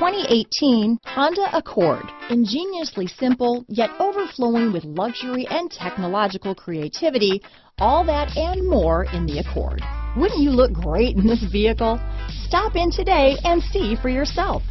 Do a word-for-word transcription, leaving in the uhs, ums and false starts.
twenty eighteen Honda Accord. Ingeniously simple, yet overflowing with luxury and technological creativity. All that and more in the Accord. Wouldn't you look great in this vehicle? Stop in today and see for yourself.